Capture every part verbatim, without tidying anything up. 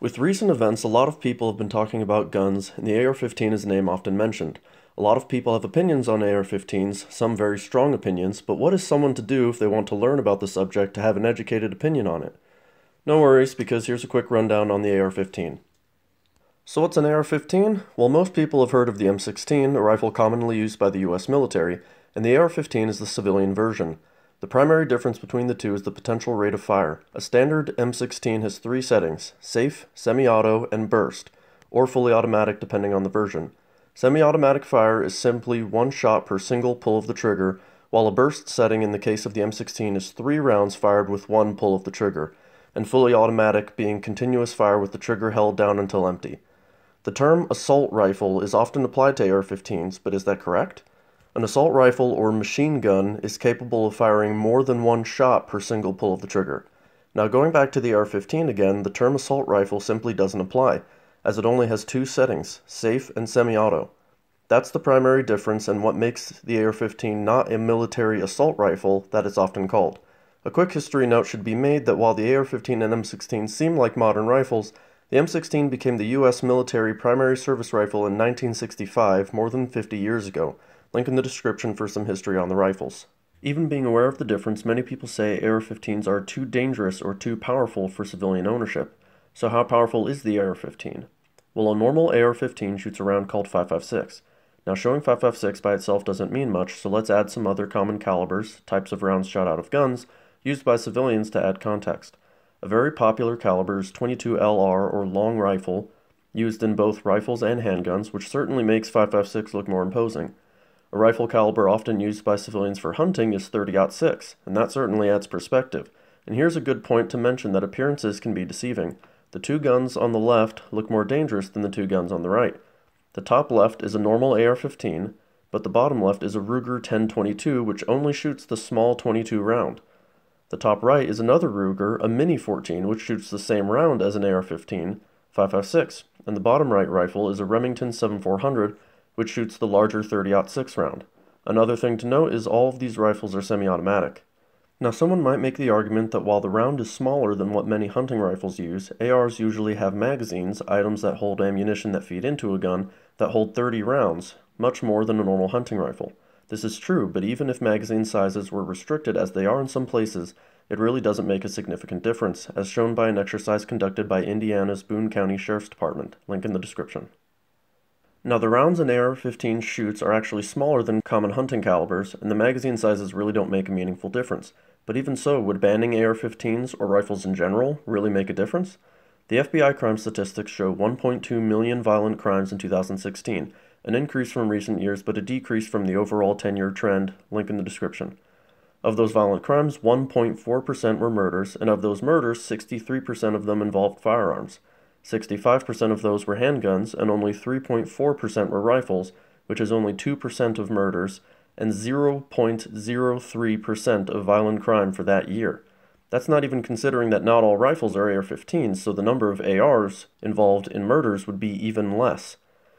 With recent events, a lot of people have been talking about guns, and the A R fifteen is a name often mentioned. A lot of people have opinions on A R fifteens, some very strong opinions, but what is someone to do if they want to learn about the subject to have an educated opinion on it? No worries, because here's a quick rundown on the A R fifteen. So what's an A R fifteen? Well, most people have heard of the M sixteen, a rifle commonly used by the U S military, and the A R fifteen is the civilian version. The primary difference between the two is the potential rate of fire. A standard M sixteen has three settings: safe, semi-auto, and burst, or fully automatic depending on the version. Semi-automatic fire is simply one shot per single pull of the trigger, while a burst setting in the case of the M sixteen is three rounds fired with one pull of the trigger, and fully automatic being continuous fire with the trigger held down until empty. The term assault rifle is often applied to A R fifteens, but is that correct? An assault rifle or machine gun is capable of firing more than one shot per single pull of the trigger. Now, going back to the A R fifteen again, the term assault rifle simply doesn't apply, as it only has two settings, safe and semi-auto. That's the primary difference and what makes the A R fifteen not a military assault rifle that it's often called. A quick history note should be made that while the A R fifteen and M sixteen seem like modern rifles, the M sixteen became the U S military primary service rifle in nineteen sixty-five, more than fifty years ago. Link in the description for some history on the rifles. Even being aware of the difference, many people say A R fifteens are too dangerous or too powerful for civilian ownership. So how powerful is the A R fifteen? Well, a normal A R fifteen shoots a round called five fifty-six. Now, showing five fifty-six by itself doesn't mean much, so let's add some other common calibers, types of rounds shot out of guns, used by civilians to add context. A very popular caliber is twenty-two L R, or long rifle, used in both rifles and handguns, which certainly makes five fifty-six look more imposing. A rifle caliber often used by civilians for hunting is thirty oh six, and that certainly adds perspective. And here's a good point to mention that appearances can be deceiving. The two guns on the left look more dangerous than the two guns on the right. The top left is a normal A R fifteen, but the bottom left is a Ruger ten twenty-two, which only shoots the small twenty-two round. The top right is another Ruger, a Mini fourteen, which shoots the same round as an A R fifteen, five fifty-six, and the bottom right rifle is a Remington seventy-four hundred, which shoots the larger thirty oh six round. Another thing to note is all of these rifles are semi-automatic. Now, someone might make the argument that while the round is smaller than what many hunting rifles use, A Rs usually have magazines, items that hold ammunition that feed into a gun, that hold thirty rounds, much more than a normal hunting rifle. This is true, but even if magazine sizes were restricted as they are in some places, it really doesn't make a significant difference, as shown by an exercise conducted by Indiana's Boone County Sheriff's Department, link in the description. Now, the rounds an A R fifteen shoots are actually smaller than common hunting calibers, and the magazine sizes really don't make a meaningful difference. But even so, would banning A R fifteens, or rifles in general, really make a difference? The F B I crime statistics show one point two million violent crimes in two thousand sixteen, an increase from recent years, but a decrease from the overall ten-year trend, link in the description. Of those violent crimes, one point four percent were murders, and of those murders, sixty-three percent of them involved firearms. sixty-five percent of those were handguns, and only three point four percent were rifles, which is only two percent of murders, and zero point zero three percent of violent crime for that year. That's not even considering that not all rifles are A R fifteens, so the number of A Rs involved in murders would be even less.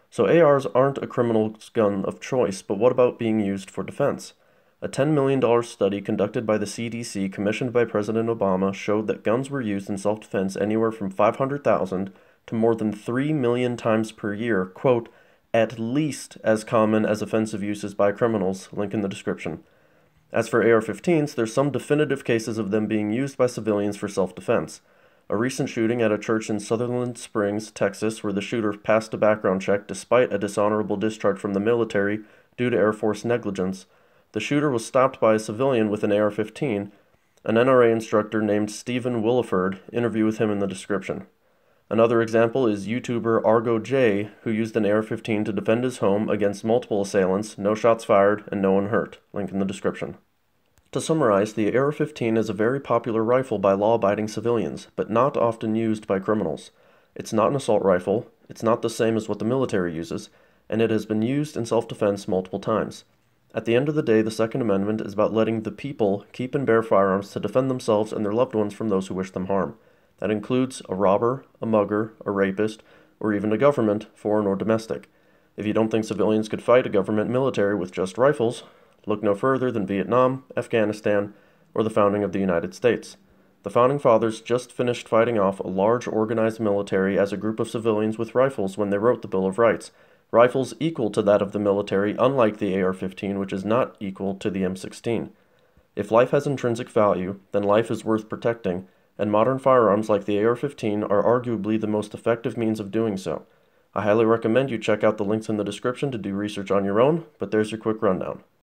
So A Rs aren't a criminal's gun of choice, but what about being used for defense? A ten million dollar study conducted by the C D C, commissioned by President Obama, showed that guns were used in self-defense anywhere from five hundred thousand to more than three million times per year, quote, at least as common as offensive uses by criminals, link in the description. As for A R fifteens, there's some definitive cases of them being used by civilians for self-defense. A recent shooting at a church in Sutherland Springs, Texas, where the shooter passed a background check despite a dishonorable discharge from the military due to Air Force negligence. The shooter was stopped by a civilian with an A R fifteen. An N R A instructor named Stephen Willeford, interview with him in the description. Another example is YouTuber Aaargo Jay, who used an A R fifteen to defend his home against multiple assailants, no shots fired, and no one hurt, link in the description. To summarize, the A R fifteen is a very popular rifle by law-abiding civilians, but not often used by criminals. It's not an assault rifle, it's not the same as what the military uses, and it has been used in self-defense multiple times. At the end of the day, the Second Amendment is about letting the people keep and bear firearms to defend themselves and their loved ones from those who wish them harm. That includes a robber, a mugger, a rapist, or even a government, foreign or domestic. If you don't think civilians could fight a government military with just rifles, look no further than Vietnam, Afghanistan, or the founding of the United States. The Founding Fathers just finished fighting off a large organized military as a group of civilians with rifles when they wrote the Bill of Rights. Rifles equal to that of the military, unlike the A R fifteen, which is not equal to the M sixteen. If life has intrinsic value, then life is worth protecting, and modern firearms like the A R fifteen are arguably the most effective means of doing so. I highly recommend you check out the links in the description to do research on your own, but there's your quick rundown.